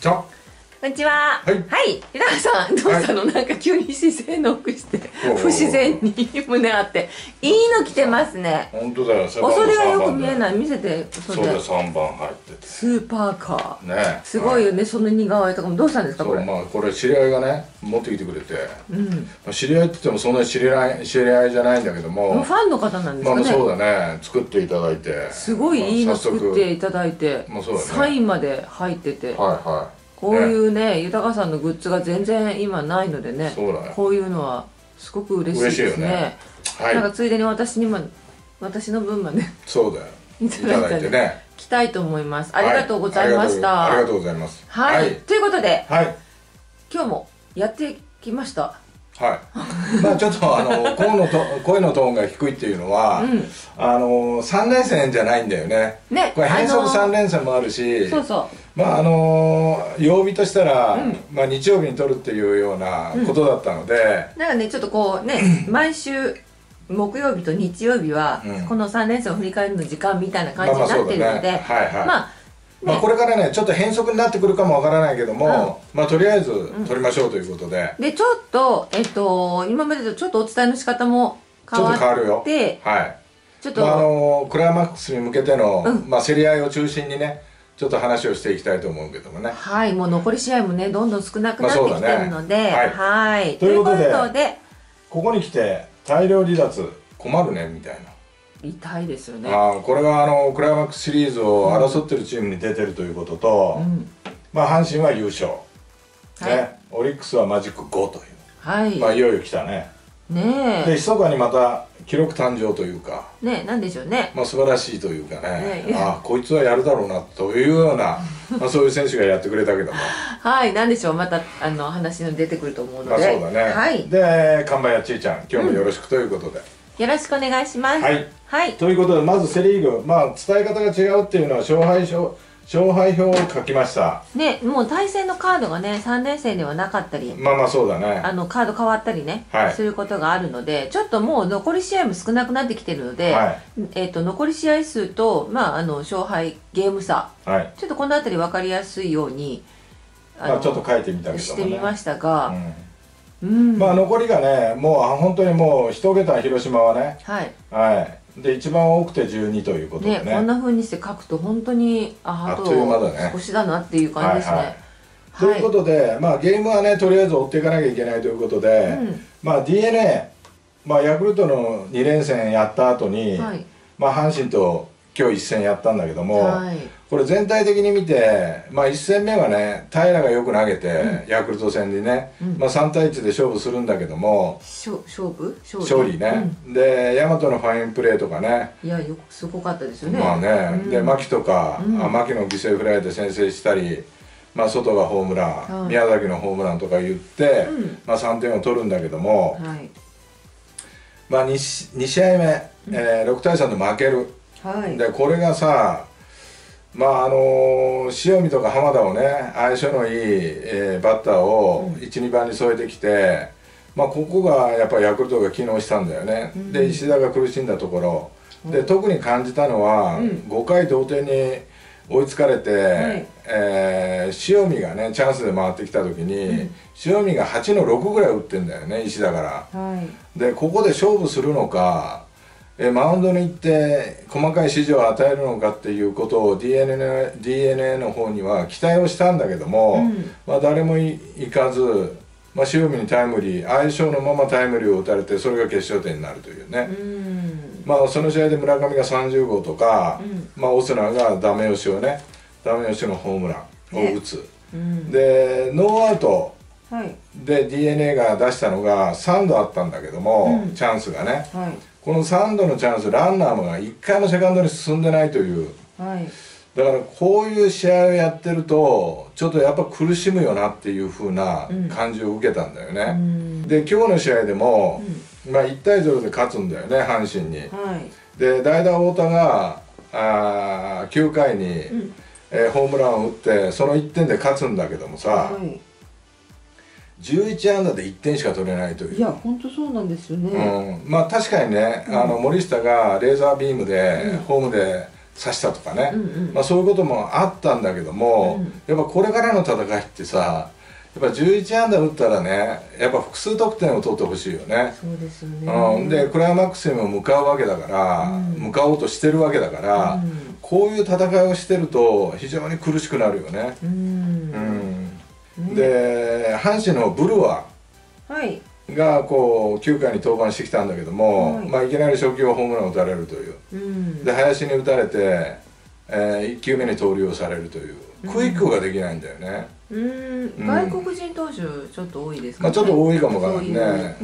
じゃあこんにちは。はい。はい。平川さん、どうしたの、はい、なんか急に姿勢ノックして、不自然に胸あって。いいの着てますね。本当だよ。お袖がよく見えない。見せて、お袖。そうだ、3番入ってて。スーパーカー。ね。すごいよね、はい、その似顔絵とかも。どうしたんですか、これ。まあ、これ知り合いがね、持ってきてくれて。うん。まあ、知り合いって言ってもそんなに知り合いじゃないんだけども。もうファンの方なんですかね。まあ、そうだね。作っていただいて。すごいいいの作っていただいて。まあ、そうだね。サインまで入ってて。はいはい。こういうね、豊さんのグッズが全然今ないのでね、こういうのはすごく嬉しいですね。なんかついでに私にも、私の分までそうだよ、いただいてね、来たいと思います。ありがとうございました。ありがとうございます。はい、ということで今日もやってきました。はい。まあちょっと声のトーンが低いっていうのは、3連戦じゃないんだよね。これ変則3連戦もあるし、そうそう、まあ曜日としたら、まあ、日曜日に撮るっていうようなことだったので、なんかね、ちょっとこうね、毎週木曜日と日曜日は、この3連戦を振り返るの時間みたいな感じになってるので、まあこれからね、ちょっと変則になってくるかもわからないけども、まあとりあえず撮りましょうということで、でちょっと今までとちょっとお伝えの仕方も変わって、ちょっと変わるよ。はい。ちょっとクライマックスに向けての、まあ競り合いを中心にね、ちょっと話をしていきたいと思うけどもね。はい、もう残り試合もね、どんどん少なくなってきてるので、はい。ということで、ここに来て大量離脱困るねみたいな、痛いですよね。これがクライマックスシリーズを争ってるチームに出てるということと、まあ阪神は優勝ね、オリックスはマジック5という、はい、まあいよいよ来たね。ねえ。で密かにまた記録誕生というかね、なんでしょうね、まあ素晴らしいというかね、ああこいつはやるだろうなというような、まあそういう選手がやってくれたけども、はい、なんでしょう、また話の出てくると思うので、まあそうだね。はい。で、看板やちいちゃん、今日もよろしくということで、よろしくお願いします。はいはい。ということで、まずセ・リーグ、まあ伝え方が違うっていうのは、勝敗表を書きましたね。もう対戦のカードがね、3連戦ではなかったり、まあまあそうだね、カード変わったりね、はい、することがあるので、ちょっともう残り試合も少なくなってきてるので、はい、残り試合数と、まあ勝敗ゲーム差、はい、ちょっとこの辺り分かりやすいようにちょっと書いてみたけどもね、してみましたが、まあ残りがね、もう本当にもう1桁、広島はね、はい、はいで一番多くて12ということでね、こんなふうにして書くと本当にあと少しだなっていう感じですね。ということで、まあゲームはね、とりあえず追っていかなきゃいけないということで、まあ DeNA、まあヤクルトの2連戦やった後に、まあ阪神と今日1戦やったんだけども、これ全体的に見て、まあ1戦目はね、平良がよく投げてヤクルト戦にね、まあ3対1で勝負するんだけども、勝利ね。で大和のファインプレーとかね、いやすごかったですよね。まあね、で牧とか牧の犠牲フライで先制したり、まあ外がホームラン、宮崎のホームランとか言って、まあ3点を取るんだけども、まあ2試合目6対3で負ける。でこれがさ、まあ塩見とか浜田をね、相性のいい、バッターを1、2番に添えてきて、まあ、ここがやっぱりヤクルトが機能したんだよね。で石田が苦しんだところ、で特に感じたのは、5回同点に追いつかれて、塩見がねチャンスで回ってきた時に、塩見が8の6ぐらい打ってんだよね、石田から。はい、でここで勝負するのか、マウンドに行って細かい指示を与えるのかっていうことを DeNA の方には期待をしたんだけども、まあ誰も行かず、まあ、塩見にタイムリー、相性のままタイムリーを打たれて、それが決勝点になるというね。まあその試合で村上が30号とか、まあ、オスナがダメ押しのホームランを打つ、でノーアウトで DeNA が出したのが3度あったんだけども、チャンスがね、はい、この3度のチャンス、ランナーが1回もセカンドに進んでないという、はい、だからこういう試合をやってるとちょっとやっぱ苦しむよなっていう風な感じを受けたんだよね。で今日の試合でも、まあ、1対0で勝つんだよね、阪神に。はい、で代打太田が9回に、ホームランを打って、その1点で勝つんだけどもさ、はい、11安打で1点しか取れないという。いや本当そうなんですよね。まあ確かにね、森下がレーザービームで、ホームで刺したとかね、まあそういうこともあったんだけども、やっぱこれからの戦いってさ、やっぱ11安打打ったらね、やっぱ複数得点を取ってほしいよね。そうですよね。でクライマックスにも向かうわけだから、向かおうとしてるわけだから、こういう戦いをしてると非常に苦しくなるよね。で阪神のブルワーがこう9回に登板してきたんだけども、まあいきなり初球をホームラン打たれるという、で林に打たれて、1球目に盗塁をされるという、クイックができないんだよね。外国人投手ちょっと多いですかね。まあちょっと多いかもわからない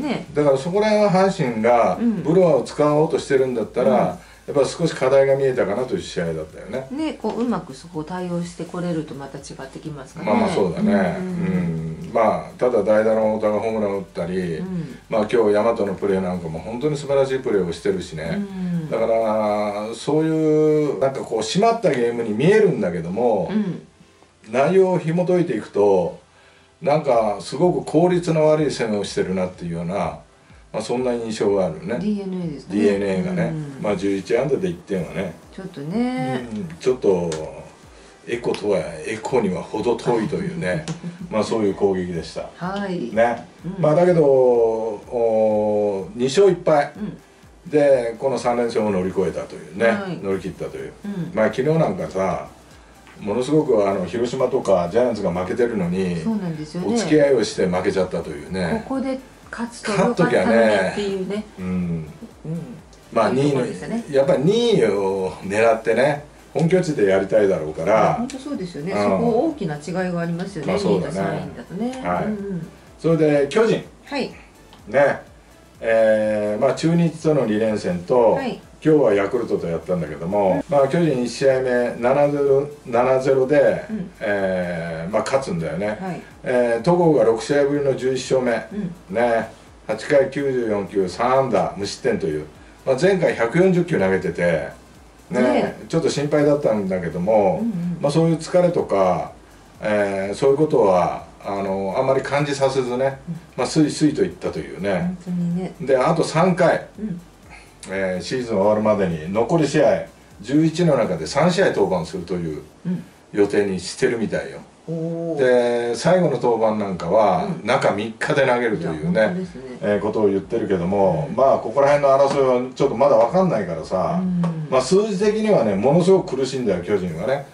ね。だからそこら辺は阪神がブルワーを使おうとしてるんだったら、やっぱ少し課題が見えたかなという試合だったよね。ね、こううまくそこを対応してこれるとまた違ってきますかね。まあまあそうだね。まあただ代打の太田がホームラン打ったり、まあ今日大和のプレーなんかも本当に素晴らしいプレーをしてるしね。だからそういうなんかこう締まったゲームに見えるんだけども、内容を紐解いていくとなんかすごく効率の悪い攻めをしてるなっていうような。まあそんな印象があるね。DeNA ですね。DeNA がね、まあ11安打で1点はね。ちょっとね。ちょっとエコとはエコにはほど遠いというね、まあそういう攻撃でした。はい。ね、まあだけど2勝1敗でこの3連勝を乗り越えたというね、乗り切ったという。まあ昨日なんかさ。ものすごく広島とかジャイアンツが負けてるのにお付き合いをして負けちゃったというね。ここで勝つと良かったねっていうね。まあ2位やっぱり2位を狙ってね、本拠地でやりたいだろうから。本当そうですよね。そこ大きな違いがありますよね。2位と3位だとね。それで巨人ね、まあ中日との2連戦と今日はヤクルトとやったんだけども、まあ巨人1試合目 7-0 で、まあ勝つんだよね。戸郷が6試合ぶりの11勝目、ね、8回94球3安打無失点という、まあ、前回140球投げてて、ね、ちょっと心配だったんだけども、まあそういう疲れとか、そういうことはあんまり感じさせずね、まあスイスイといったというね。本当にね。であと3回、シーズン終わるまでに残り試合11の中で3試合登板するという予定にしてるみたいよ。で最後の登板なんかは中3日で投げるというね、ことを言ってるけども、まあここら辺の争いはちょっとまだ分かんないからさ、まあ数字的にはねものすごく苦しいんだよ巨人はね。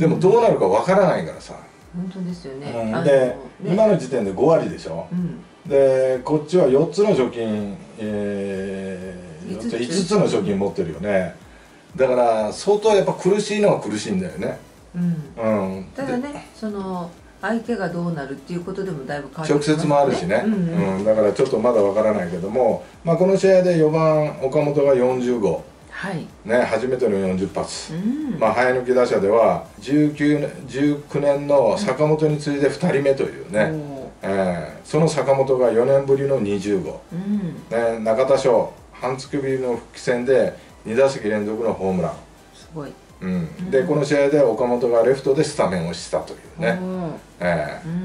でもどうなるか分からないからさ。本当ですよね。で今の時点で5割でしょ。でこっちは4つの貯金、5つの貯金持ってるよね。だから相当やっぱ苦しいのは苦しいんだよね。ただね、その相手がどうなるっていうことでもだいぶ変わってきますね。直接もあるしね。だからちょっとまだわからないけども、まあこの試合で4番岡本が40号、ね、初めての40発、まあ早抜き打者では19年の坂本に次いで2人目というね。その坂本が4年ぶりの20号、ね、中田翔半月ぶりの復帰戦で2打席連続のホームラン。すごい。でこの試合で岡本がレフトでスタメンをしたというね。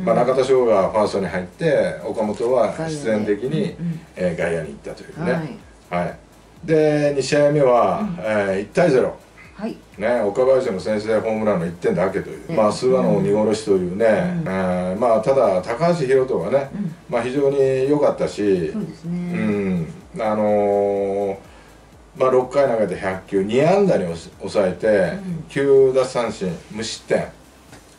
まあ中田翔がファーストに入って岡本は必然的に外野に行ったというね。で2試合目は1対0、ね、岡林の先制ホームランの1点だけという、まあ菅野を見殺しというね、まあただ高橋宏斗がね、まあ非常に良かったし、まあ6回投げて100球2安打に抑えて9奪三振無失点、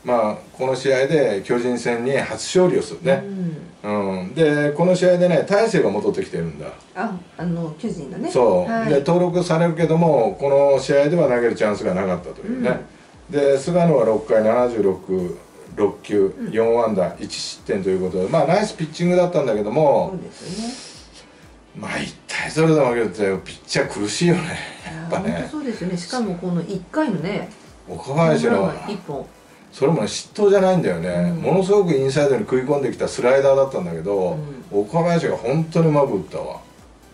まあこの試合で巨人戦に初勝利をするね。でこの試合でね大勢が戻ってきてるんだ。巨人だね。そう、で登録されるけどもこの試合では投げるチャンスがなかったというね。で菅野は6回76球4安打1失点ということで、まあナイスピッチングだったんだけども、そうですよね。まあ1対0で負けるってピッチャー苦しいよね。やっぱね。本当そうですよね。しかもこの1回のね岡林の1本。それも失投じゃないんだよね。ものすごくインサイドに食い込んできたスライダーだったんだけど、岡林が本当にうまく打ったわ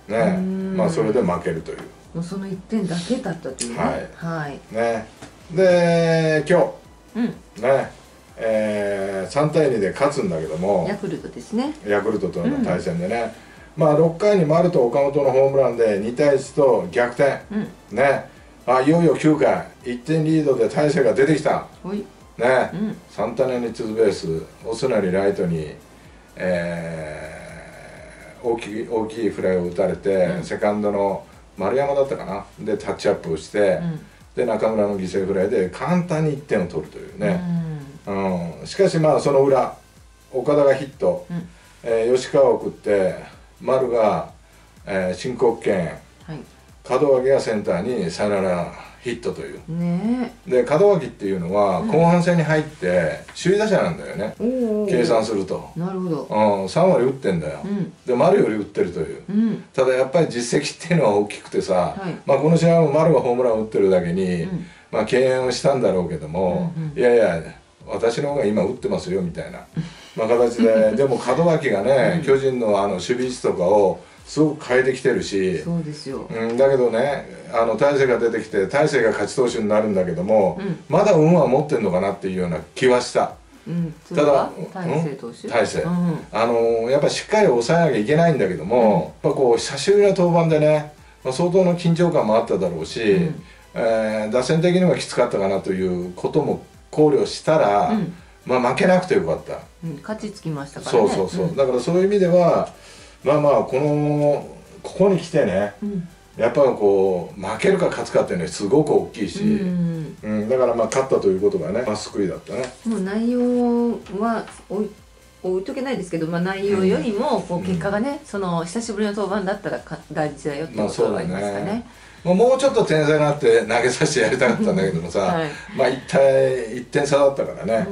ね。まあそれで負けるという、もうその1点だけだったというね。はいね。で今日ね、3対2で勝つんだけども、ヤクルトですね。ヤクルトとの対戦でね、まあ6回に丸と岡本のホームランで2対1と逆転ね。いよいよ9回1点リードで大勢が出てきた、ね、うん、サンタナにツーベース、オスナにライトに、大きいフライを打たれて、うん、セカンドの丸山だったかなでタッチアップをして、うん、で中村の犠牲フライで簡単に1点を取るというね、うんうん、しかしまあその裏岡田がヒット、うん、吉川を送って丸が、申告権、はい、門脇がセンターにサヨナラヒットという、ね、で門脇っていうのは後半戦に入って首位打者なんだよね、うん、計算するとなるほど、うん、3割打ってんだよ、うん、で丸より打ってるという、うん、ただやっぱり実績っていうのは大きくてさ、はい、まあこの試合も丸がホームランを打ってるだけに、うん、まあ敬遠をしたんだろうけども、うんうん、いやいや私の方が今打ってますよみたいな、まあ、形ででも門脇がね、うん、巨人のあの守備位置とかをすごく変えてきてるし、そうですよ、うん、だけどね大勢が出てきて大勢が勝ち投手になるんだけども、うん、まだ運は持ってるのかなっていうような気はした、うん、ただ大勢投手、大勢、うん、やっぱりしっかり抑えなきゃいけないんだけども、うん、やっぱこう久しぶりの登板でね、まあ、相当の緊張感もあっただろうし、うん、打線的にはきつかったかなということも考慮したら、うん、まあ負けなくてよかった、うん、勝ちつきましたからね、そうそうそう、うん、だからそういう意味ではまあまあここに来てね、うん、やっぱこう負けるか勝つかっていうのはすごく大きいし、うん、うん、だからまあ勝ったということがね、まあ、救いだったね。もう内容は置いとけないですけど、まあ、内容よりもこう結果がね、うん、その久しぶりの登板だったら大事だよってことがありますかね。もうちょっと点差になって投げさせてやりたかったんだけどもさ、はい、まあ一体1点差だったからね、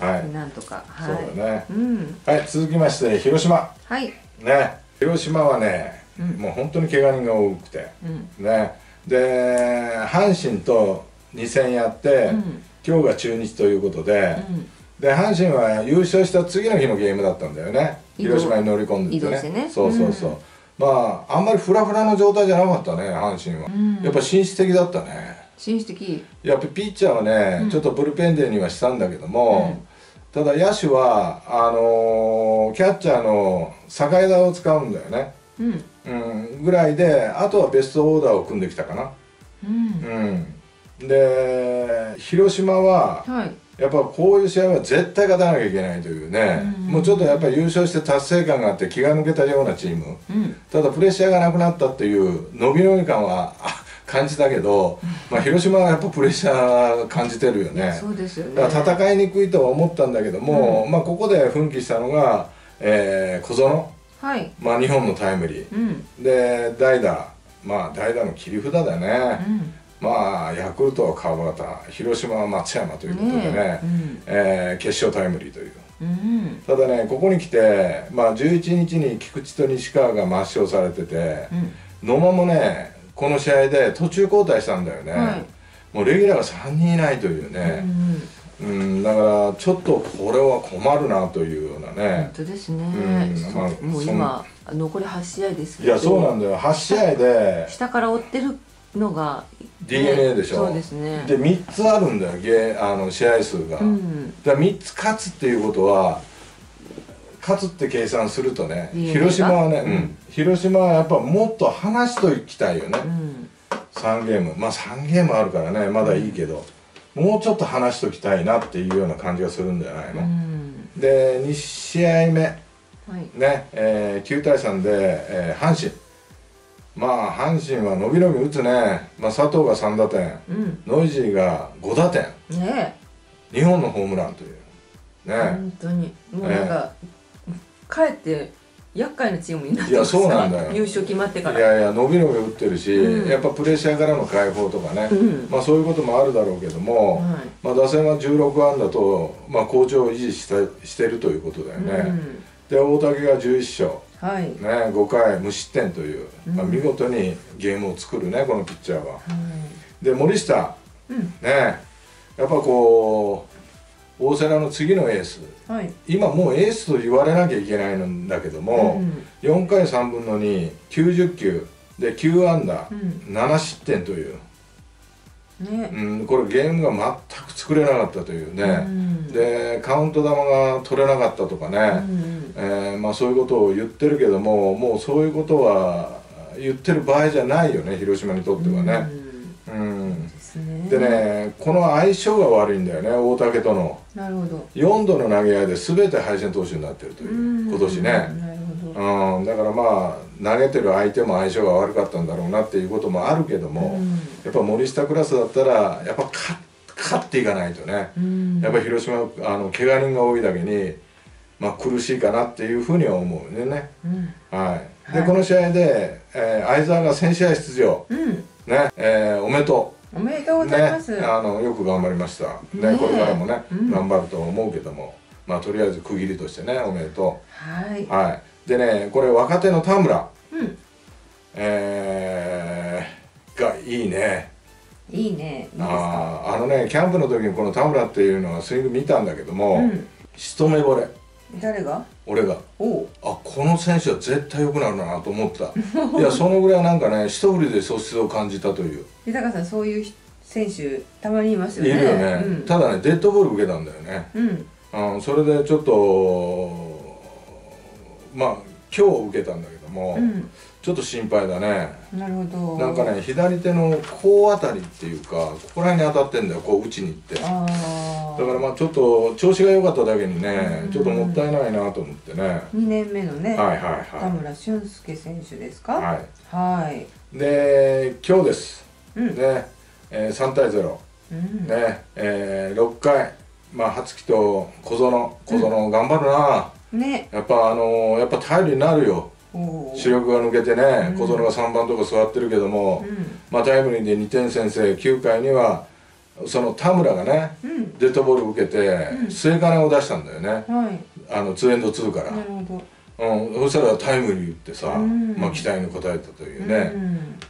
うん、はい、なんとか、はい、そうだね、うん、はい、続きまして広島、はいね、広島はね、うん、もう本当に怪我人が多くて、うん、ね、で阪神と2戦やって、うん、今日が中日ということで、うん、で阪神は優勝した次の日のゲームだったんだよね、広島に乗り込んでてね、そうそうそう、うん、まああんまりフラフラの状態じゃなかったね阪神は、うん、やっぱ紳士的だったね、紳士的、やっぱピッチャーはね、うん、ちょっとブルペンデーにはしたんだけども、うん、ただ野手はキャッチャーの坂枝を使うんだよね、うん、うん、ぐらいで、あとはベストオーダーを組んできたかな、うん、うん、で広島は、はい、やっぱこういう試合は絶対勝たなきゃいけないというね、うん、もうちょっとやっぱり優勝して達成感があって気が抜けたようなチーム、うん、ただプレッシャーがなくなったっていう伸び伸び感は感じたけど、まあ、広島はやっぱプレッシャー感じてるよね。そうですよね。だから戦いにくいとは思ったんだけども、うん、まあここで奮起したのが、小園、はい、まあ2本のタイムリー、うん、で代打、まあ代打の切り札だね、うん、まあヤクルトは川端、広島は松山ということでね、うん、決勝タイムリーという、うん、ただねここに来て、まあ、11日に菊池と西川が抹消されてて、うん、野間もねこの試合で途中交代したんだよね、はい、もうレギュラーが3人いないというね、うん、うん、だからちょっとこれは困るなというようなね、本当ですね、うん、まあ、もう今残り8試合ですけど、いやそうなんだよ、8試合で下から追ってるのが、ね、DeNA でしょ、そうですね、で3つあるんだよ試合数が、うん、だから3つ勝つっていうことは勝つって計算するとね、広島はね、うん、広島はやっぱもっと離しといきたいよね、うん、3ゲーム、まあ3ゲームあるからねまだいいけど、うん、もうちょっと離しときたいなっていうような感じがするんじゃないの、うん、で2試合目、はい、ね、9対3で、阪神、まあ阪神は伸び伸び打つね、まあ、佐藤が3打点、うん、ノイジーが5打点、ね、2本のホームランというね、本当にもうなんか、かえって厄介なチームになってますから、優勝決まってから、いやいや伸び伸び打ってるし、うん、やっぱプレッシャーからの解放とかね、うん、まあそういうこともあるだろうけども、はい、まあ打線は16安打と、まあ、好調を維持してるということだよね、うん、で大竹が11勝、はい、ね、5回無失点という、うん、まあ見事にゲームを作るねこのピッチャーは、はい、で森下、うん、ね、やっぱこう大瀬良の次のエース、はい、今もうエースと言われなきゃいけないんだけども、うん、4回3分の2、90球で9安打、うん、7失点という、ね、うん、これゲームが全く作れなかったというね、うん、でカウント球が取れなかったとかね、うん、まあ、そういうことを言ってるけども、もうそういうことは言ってる場合じゃないよね広島にとってはね、うん、うん、でね、この相性が悪いんだよね、大竹との。なるほど。4度の投げ合いで全て敗戦投手になってるという今年ね。なるほど。うん、だからまあ投げてる相手も相性が悪かったんだろうなっていうこともあるけども、やっぱ森下クラスだったらやっぱ勝っていかないとね。やっぱ広島怪我人が多いだけに、まあ、苦しいかなっていうふうには思うね。はい。でこの試合で、相澤が全試合出場。うんね、おめでとう。おめでとうございます。ね、よく頑張りました。ね、これからもね、頑張ると思うけども、まあとりあえず区切りとしてね、おめでとう。はい。でね、これ若手の田村。うん。がいいね。いいね。あのね、キャンプの時にこの田村っていうのはスイング見たんだけども、一目惚れ。誰が？俺が。あ、この選手は絶対良くなるなと思った。いや、そのぐらいなんかね、一振りで素質を感じたという。豊さん、そういう選手たまにいますよね。いるよね。うん、ただね、デッドボール受けたんだよね。うん、それでちょっとまあ今日受けたんだけども、ちょっと心配だね。なるほど。なんかね、左手のこうあたりっていうか、ここら辺に当たってんだよ。こう打ちに行って。だからまあちょっと調子が良かっただけにね、ちょっともったいないなと思ってね。2年目のね、田村俊介選手ですか。はい。はい。で今日です。ね、3対0。ね、6回、まあ葉月と小園頑張るな。ね。やっぱやっぱ頼りになるよ。主力が抜けてね、小園が3番とか座ってるけども、まあタイムリーで2点先制、9回には。その田村がね、デッドボールを受けて末金を出したんだよね、2エンド2から。そしたらタイムリーってさ、まあ期待に応えたというね。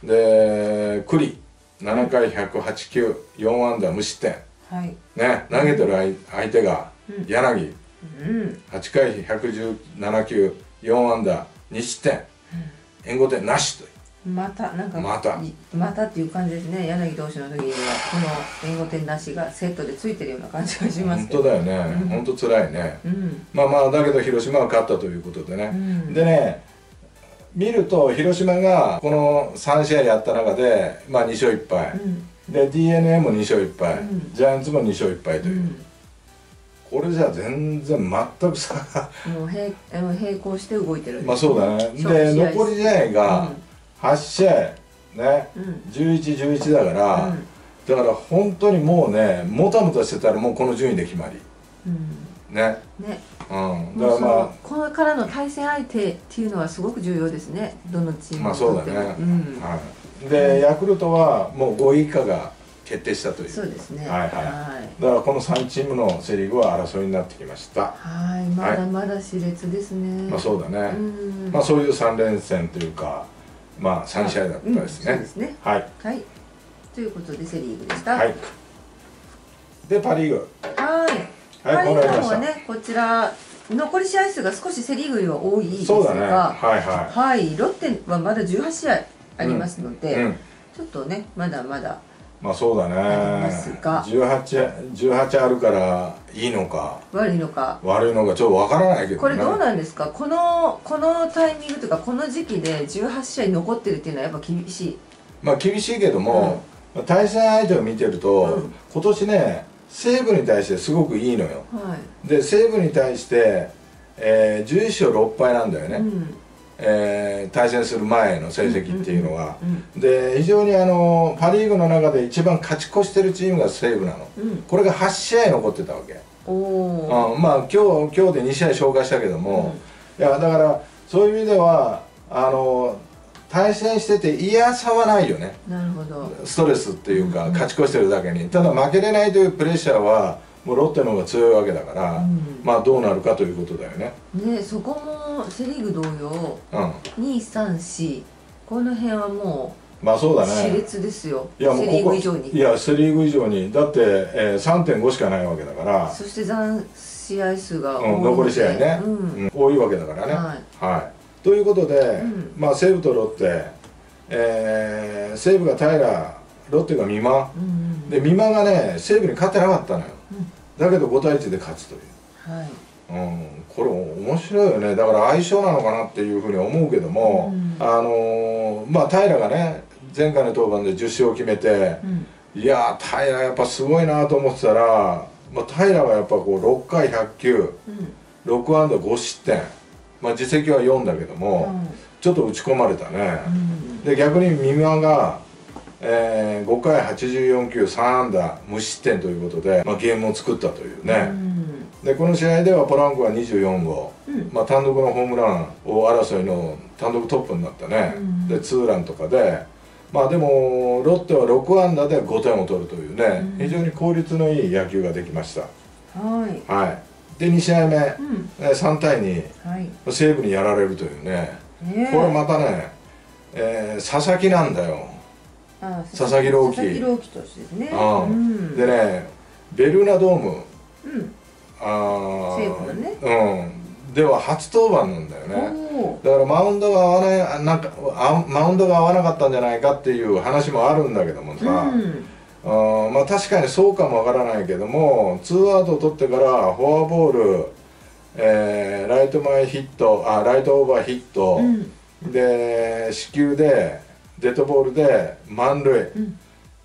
で栗7回、108球、4安打、無失点ね。投げてる相手が柳、8回、117球、4安打、2失点、援護点なしという。またなんかまたっていう感じですね。柳投手の時にはこの援護点なしがセットでついてるような感じがしますけど。本当だよね。本当辛いね。まあまあだけど広島は勝ったということでね。でね、見ると広島がこの3試合やった中でまあ2勝1敗、で DeNA も2勝1敗、ジャイアンツも2勝1敗という。これじゃ全然全くさ、もう並行して動いてる。まあそうだね。で残り試合が8試合ね、11、11だから、だから本当にもうね、もたもたしてたらもうこの順位で決まり、ね。だからまあこれからの対戦相手っていうのはすごく重要ですね。どのチーム。まあそうだね。はい。でヤクルトはもう5位以下が決定したという。そうですね。はいはい。だからこの3チームのセリーグは争いになってきました。はい。まだまだ熾烈ですね。まあそうだね。まあそういう3連戦というか。まあ3試合だったですね。はい。はい。ということでセリーグでした。はい。でパリーグ。はい。パリーグの方ね、こちら残り試合数が少しセリーグよりは多いですが、はい。ロッテはまだ18試合ありますので、ちょっとねまだまだ。まあそうだね。18あるからいいのか悪いのかちょっとわからないけどね。これどうなんですか。このタイミングというかこの時期で18試合残ってるっていうのはやっぱ厳しい。まあ厳しいけども、対戦相手を見てると、今年ね西武に対してすごくいいのよ。で西武に対して、11勝6敗なんだよね。対戦する前の成績っていうのは、で非常にパ・リーグの中で一番勝ち越してるチームが西武なの。これが8試合残ってたわけ。まあ今日で2試合消化したけども、いやだからそういう意味では対戦してて嫌さはないよね。なるほど。ストレスっていうか勝ち越してるだけに、ただ負けれないというプレッシャーはもうロッテの方が強いわけだから、まあどうなるかということだよね。ね、そこもセ・リーグ同様、2、3、4この辺はもうまあそうだね。熾烈ですよ。いやもうここセ・リーグ以上に。いやセ・リーグ以上にだって、3.5 しかないわけだから。そして残試合数が多い、残り試合ね、多いわけだからね。はい。ということで、まあ西武とロッテ、西武が平、ロッテが美馬、で美馬がね西武に勝てなかったのよ。だけど5対1で勝つという、これ面白いよね。だから相性なのかなっていうふうに思うけども、まあ平がね前回の登板で10勝を決めて、うん、いやー平良やっぱすごいなと思ってたら、まあ、平良はやっぱこう6回100球、うん、6安打5失点、まあ、実績は4だけども、うん、ちょっと打ち込まれたね、うん、で逆に三輪が、5回84球3安打無失点ということで、まあ、ゲームを作ったというね、うん、でこの試合ではポランコは24号、うんまあ、単独のホームラン王争いの単独トップになったね、うん、でツーランとかで、まあ、でもロッテは6安打で5点を取るというね、うん、非常に効率のいい野球ができました。はい、はい、で2試合目、うん、3対2、はい、西武にやられるというね、これまたね、佐々木なんだよ。佐々木朗希投手ですね。でね、ベルーナドーム、では初登板なんだよね。だからマウンドが合わなかったんじゃないかっていう話もあるんだけどもさ、まあ確かにそうかもわからないけども、ツーアウトを取ってからフォアボール、ライト前ヒット、ライトオーバーヒット、で四球で。デッドボールで満塁、うん、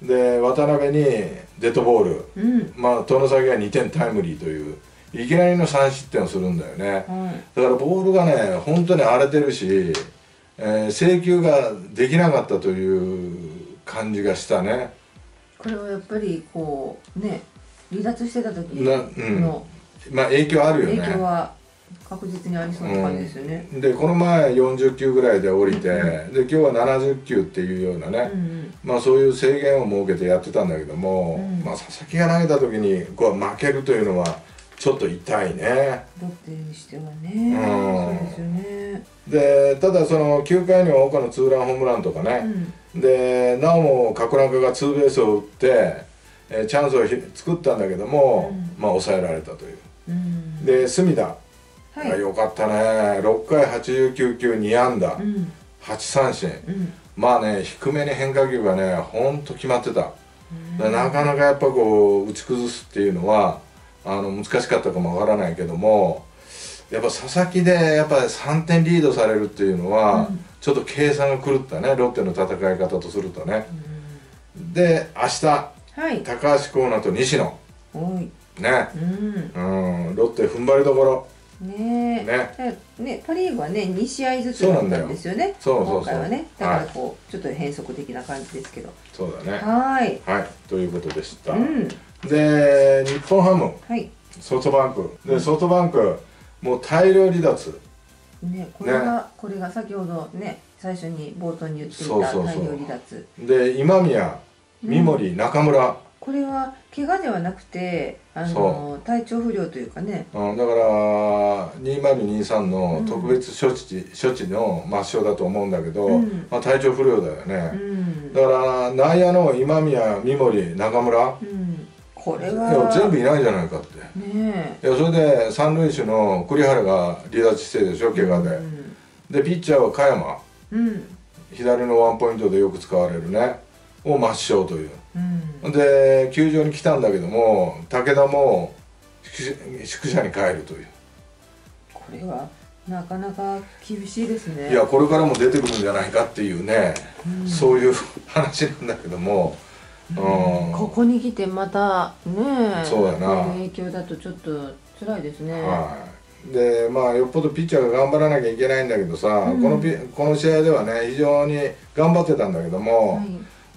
で渡辺にデッドボール、うん、まあ外崎が2点タイムリーといういきなりの3失点をするんだよね、うん、だからボールがね本当に荒れてるし、制球ができなかったという感じがしたね。これはやっぱりこうね離脱してた時の、うん、まあ影響あるよね。影響は確実にありそうな感じですよね。でこの前40球ぐらいで降りて、うん、で今日は70球っていうようなね、うん、まあそういう制限を設けてやってたんだけども、うん、まあ佐々木が投げた時にこう負けるというのはちょっと痛いね。ロッテにしてはね、そうですよね。でただその9回には岡のツーランホームランとかね、うん、でなおも角中がツーベースを打って、チャンスを作ったんだけども、うん、まあ抑えられたという、うん、で隅田よかったね、6回89球2安打、うん、8三振、うん、まあね低めに変化球がねほんと決まってた、うん、なかなかやっぱこう打ち崩すっていうのは難しかったかもわからないけども、やっぱ佐々木でやっぱ3点リードされるっていうのは、うん、ちょっと計算が狂ったねロッテの戦い方とするとね、うん、で明日、はい、高橋光成と西野ね、うん、ロッテ踏ん張りどころね、パ・リーグはね2試合ずつだったんですよね。今回はねだからこうちょっと変則的な感じですけど。そうだね。はいということでした。で日本ハムソフトバンクでソフトバンクもう大量離脱ね、これが先ほどね最初に冒頭に言っていた大量離脱で今宮三森中村これは怪我ではなくて体調不良というかね、うん、だから2023の特別処置の抹消だと思うんだけど、うん、まあ体調不良だよね、うん、だから内野の今宮三森中村、うん、これは全部いないじゃないかってね。いやそれで三塁手の栗原が離脱してるでしょ怪我で、うん、でピッチャーは嘉山、うん、左のワンポイントでよく使われるねを抹消という、うん、で球場に来たんだけども武田も宿舎に帰るという。これはなかなか厳しいですね。いやこれからも出てくるんじゃないかっていうね、うん、そういう話なんだけども、うんうん、ここに来てまたねそうだな影響だとちょっと辛いですね。はい、でまあよっぽどピッチャーが頑張らなきゃいけないんだけどさ、うん、この試合ではね非常に頑張ってたんだけども、はい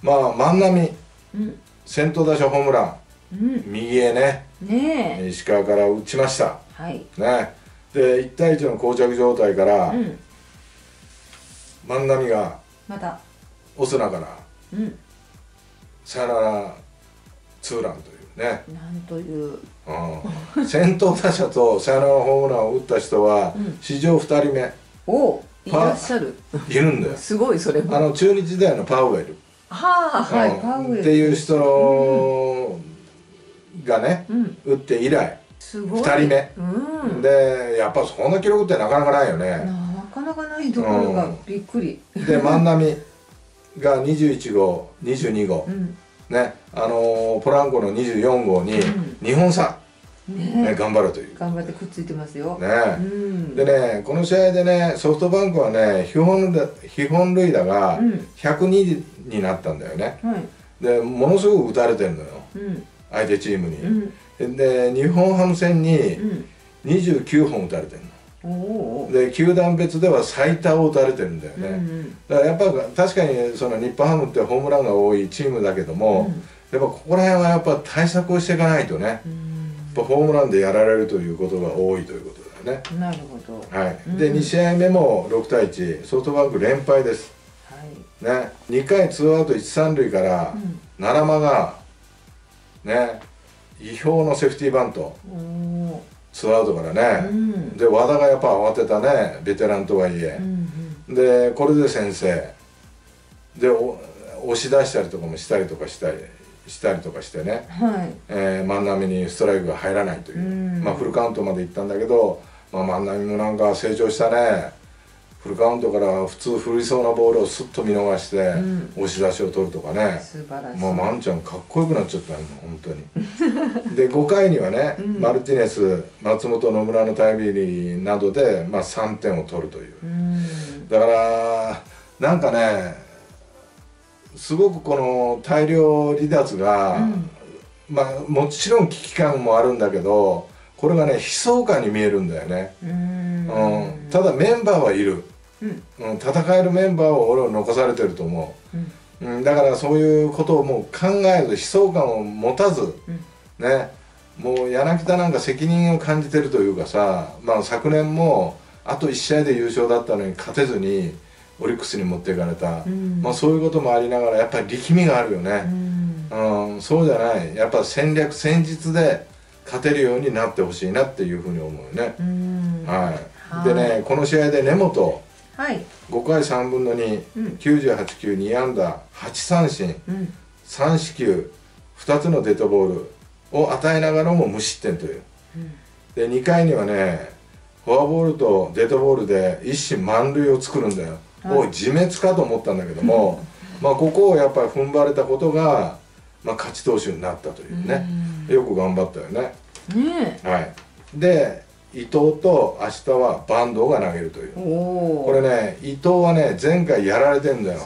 まあ万波、うん、先頭打者ホームラン、うん、右へね石川から打ちました、はいね、で1対1の膠着状態から、うん、万波がまたオスナから、うん、サヨナラツーランというねなんという、うん、先頭打者とサヨナラホームランを打った人は、うん、史上2人目おいらっしゃるいるんだよすごいそれも中日時代のパウエルっていう人がね、打って以来2人目でやっぱそんな記録ってなかなかないよね。なかなかないところがびっくりで万波が21号22号ねポランコの24号に2本差ね、頑張るという頑張ってくっついてますよね。でね、この試合でね、ソフトバンクはね、基本塁打が102になったんだよね。でものすごく打たれてるのよ、相手チームに。で日本ハム戦に29本打たれてるので、球団別では最多を打たれてるんだよね。だからやっぱ確かにその日本ハムってホームランが多いチームだけども、やっぱここら辺はやっぱ対策をしていかないとね、ホームランでやられるということが多いということだよね。なるほど。はい。で2試合目も6対1、ソフトバンク連敗です。はい。ね。2回2アウト1、3塁から奈良間がね、意表のセーフティーバント。2アウトからね。で和田がやっぱ慌てたね、ベテランとはいえ。でこれで先制。で押し出したりとかもしてね、万波にストライクが入らないという、まあフルカウントまでいったんだけど、万波もなんか成長したね。フルカウントから普通振りそうなボールをすっと見逃して押し出しを取るとかね、万ちゃんかっこよくなっちゃったよ本当に。で5回にはね、マルティネス、松本、野村のタイムリーなどでまあ3点を取るという。だからなんかね、すごくこの大量離脱が、まあもちろん危機感もあるんだけど、これがね悲壮感に見えるんだよね。ただメンバーはいる、戦えるメンバーを俺は残されてると思う。だからそういうことをもう考えず、悲壮感を持たず、ね、もう柳田なんか責任を感じてるというかさ、まあ昨年もあと1試合で優勝だったのに勝てずにオリックスに持っていかれた、まあそういうこともありながらやっぱり力みがあるよね。そうじゃない、やっぱ戦略戦術で勝てるようになってほしいなっていうふうに思うよね。はい。でね、この試合で根本、5回3分の2、98球、2安打、8三振、3四球、2つのデッドボールを与えながらも無失点という。で2回にはね、フォアボールとデッドボールで一進満塁を作るんだよ。を自滅かと思ったんだけども、まあここをやっぱり踏ん張れたことが、まあ、勝ち投手になったというね。よく頑張ったよね。はい、で伊藤と明日は坂東が投げるというこれね、伊藤はね前回やられてんだよ、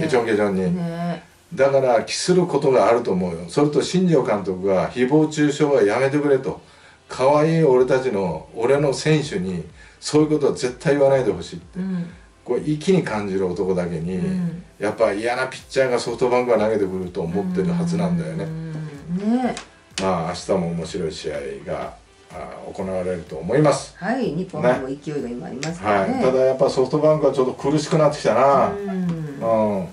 ケチョンケチョンに。だから期することがあると思うよ。それと新庄監督が誹謗中傷はやめてくれと。可愛い俺たちの俺の選手にそういうことは絶対言わないでほしいって。これ意気に感じる男だけに、やっぱ嫌なピッチャーがソフトバンクが投げてくると思ってるはずなんだよね。まあ明日も面白い試合が行われると思います。はい、日本も勢いが今ありますからね。はい。ただやっぱソフトバンクはちょっと苦しくなってきたな。は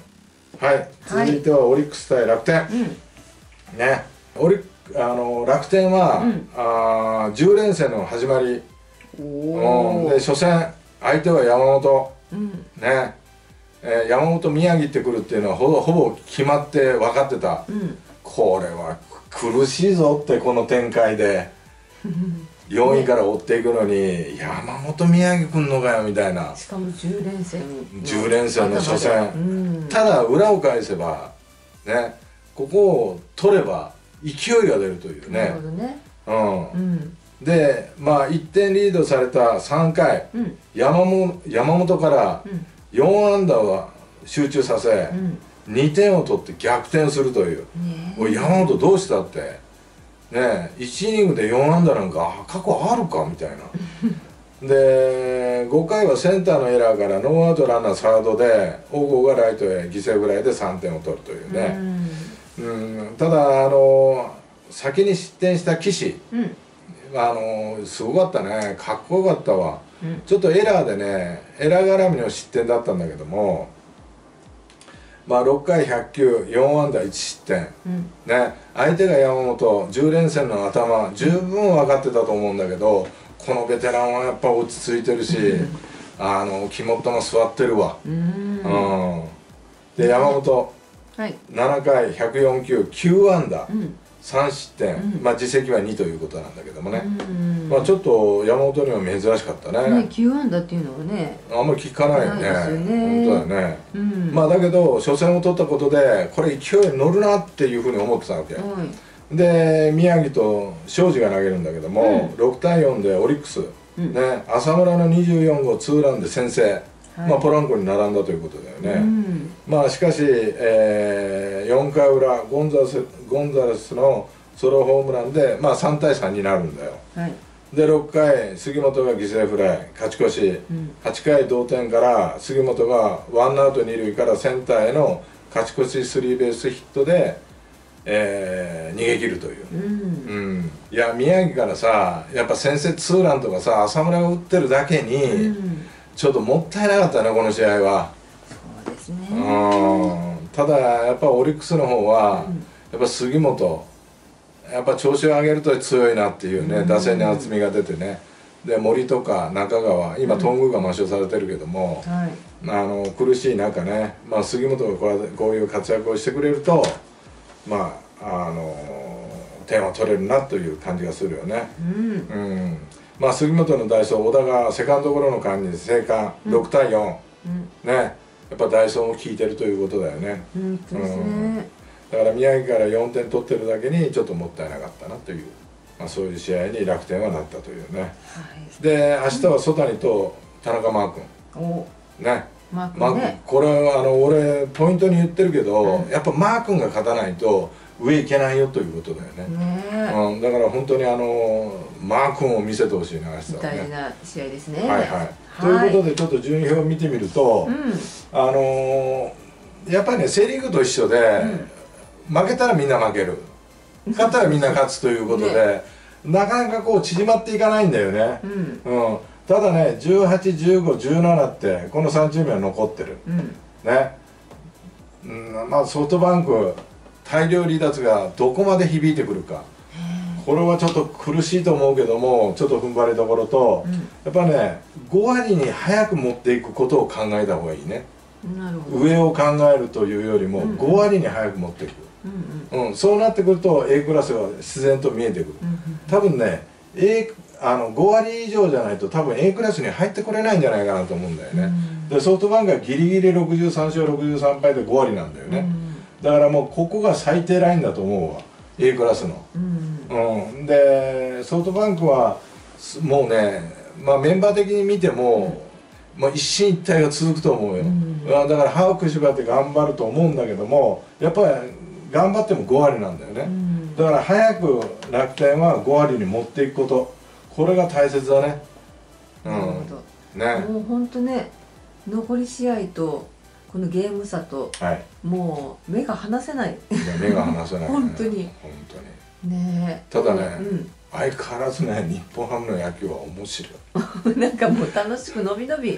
い。続いてはオリックス対楽天。ね、楽天は10連戦の始まり。で初戦相手は山本。ね、山本、宮城ってくるっていうのはほぼ決まって分かってた。これは苦しいぞって、この展開で4位から追っていくのに山本、宮城くんのかよみたいな。しかも10連戦の初戦。ただ裏を返せばね、ここを取れば勢いが出るというね。でまあ1点リードされた3回、山本から4安打を集中させ、2点を取って逆転するという。山本どうしたってね、1イニングで4安打なんか過去あるかみたいな。で5回はセンターのエラーからノーアウトランナーサードで小郷がライトへ犠牲フライで3点を取るというね。ただ先に失点した岸、すごかったね、かっこよかったわ。ちょっとエラーでね、エラー絡みの失点だったんだけども、まあ6回100球4安打1失点、ね、相手が山本、10連戦の頭十分分かってたと思うんだけど、このベテランはやっぱ落ち着いてるし、肝っ玉座ってるわ。で山本、7回104球9安打3失点、まあ自責は2ということなんだけどもね、まあちょっと山本には珍しかったね。9安打っていうのはね、あんまり聞かないよね。本当だよね。まあだけど初戦を取ったことでこれ勢いに乗るなっていうふうに思ってたわけ。で宮城と庄司が投げるんだけども、うん、6対4でオリックス、うんね、浅村の24号ツーランで先制、はい、まあ、ポランコに並んだということだよね、うん、まあしかし、4回裏ゴンザレスのソロホームランで、まあ、3対3になるんだよ、はい、で6回杉本が犠牲フライ勝ち越し、うん、8回同点から杉本がワンアウト二塁からセンターへの勝ち越しスリーベースヒットで、逃げ切るという、うんうん、いや宮城からさやっぱ先制ツーランとかさ浅村が打ってるだけに、うん、ちょっともったいなかったねこの試合は。そうですね、うん、ただやっぱオリックスの方は、うん、やっぱ杉本やっぱ調子を上げると強いなっていうね、うん、打線に厚みが出てね、で森とか中川今頓宮が抹消されてるけども、うん、はい、苦しい中ね、まあ、杉本がこういう活躍をしてくれると、まあ点を取れるなという感じがするよね、うんうん、まあ、杉本の代走小田がセカンドゴロの間に生還、うん、6対4、うん、ね、やっぱ代走も効いてるということだよね。うんですね、うん、だから宮城から4点取ってるだけにちょっともったいなかったなという、まあ、そういう試合に楽天はなったというね、はい、で明日は曽谷と田中マー君ね、マー君ね、これは俺ポイントに言ってるけど、うん、やっぱマー君が勝たないと上いけないよということだよね、うん、だから本当にマー君を見せてほしいな、ね、大事な試合ですね、はいはい、はい、ということでちょっと順位表を見てみると、うん、やっぱりねセ・リーグと一緒で、うん、負けたらみんな負ける勝ったらみんな勝つということで、ね、なかなかこう縮まっていかないんだよね、うん、うん、ただね18、15、17ってこの3チームは残ってる、うん、ね、うん、まあソフトバンク大量離脱がどこまで響いてくるかこれはちょっと苦しいと思うけどもちょっと踏ん張りどころと、うん、やっぱね5割に早く持っていくことを考えた方がいいね。なるほど、上を考えるというよりも5割に早く持っていく、うんうんうん、そうなってくると A クラスが自然と見えてくる、うんうん、多分ね A5割以上じゃないと多分 A クラスに入ってこれないんじゃないかなと思うんだよね、うん、でソフトバンクがギリギリ63勝63敗で5割なんだよね、うん、だからもうここが最低ラインだと思うわ A クラスの、うんうん、でソフトバンクはもうね、まあ、メンバー的に見ても、うん、もう一進一退が続くと思うよ、うん、だから歯くしばって頑張ると思うんだけどもやっぱり頑張っても5割なんだよね、うん、だから早く楽天は5割に持っていくことこれが大切だね。なるほど。ね。もう本当ね、残り試合とこのゲーム差と、はい、もう目が離せない。目が離せない、ね。本当に。本当に。ね。ただね、うん、相変わらずね、日本ハムの野球は面白い。なんかもう楽しくのびのび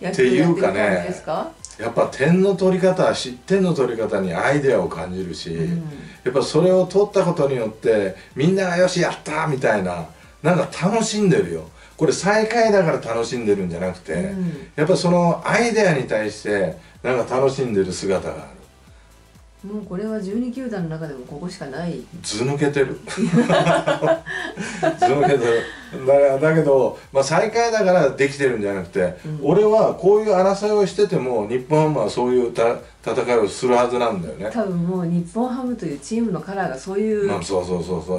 野球やってる感じですか？っていうかね、やっぱ点の取り方、失点の取り方にアイデアを感じるし、うん、やっぱそれを取ったことによってみんながよしやったみたいな。なんか楽しんでるよこれ最下位だから楽しんでるんじゃなくて、うん、やっぱそのアイデアに対してなんか楽しんでる姿があるもうこれは12球団の中でもここしかないず抜けてるず抜けてるだけど、まあ、最下位だからできてるんじゃなくて、うん、俺はこういう争いをしてても日本ハムはそういう戦いをするはずなんだよね多分もう日本ハムというチームのカラーがそういう、まあ、そう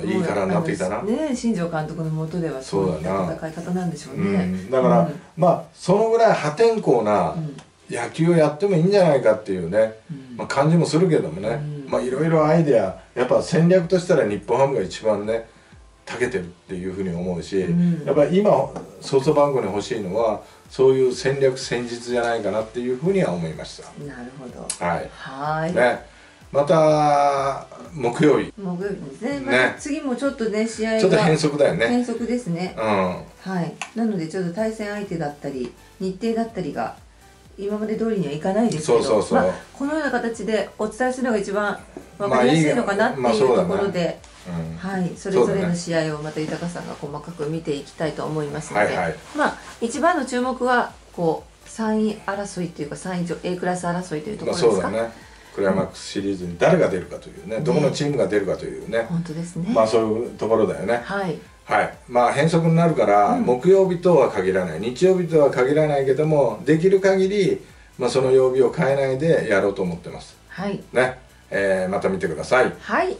いいカラーになってきたなね新庄監督のもとではそういう戦い方なんでしょうね、うん、だから、うん、まあそのぐらい破天荒な野球をやってもいいんじゃないかっていうね、うん、まあ感じもするけどもね、うん、まあいろいろアイデアやっぱ戦略としたら日本ハムが一番ね長けてるっていうふうに思うし、うん、やっぱり今ソフトバンクに欲しいのはそういう戦略戦術じゃないかなっていうふうには思いました。なるほど。はい。はい。ね、また木曜日ですね。ね。まあ、次もちょっとね試合がちょっと変則だよね。変則ですね。うん。はい。なのでちょっと対戦相手だったり日程だったりが今まで通りにはいかないですけど、そう、まあ、このような形でお伝えするのが一番わかりやすいのかなっていうところで。うん、はい、それぞれの試合をまた豊さんが細かく見ていきたいと思いますので、はいはい、まあ一番の注目はこう3位争いというか3位上 A クラス争いというところですか。まあそうだね、クライマックスシリーズに誰が出るかというね、どこのチームが出るかというね、本当ですね。まあそういうところだよね。はい、はい、まあ変則になるから、うん、木曜日とは限らない、日曜日とは限らないけどもできる限りまあその曜日を変えないでやろうと思ってます。はい。ね、また見てください。はい。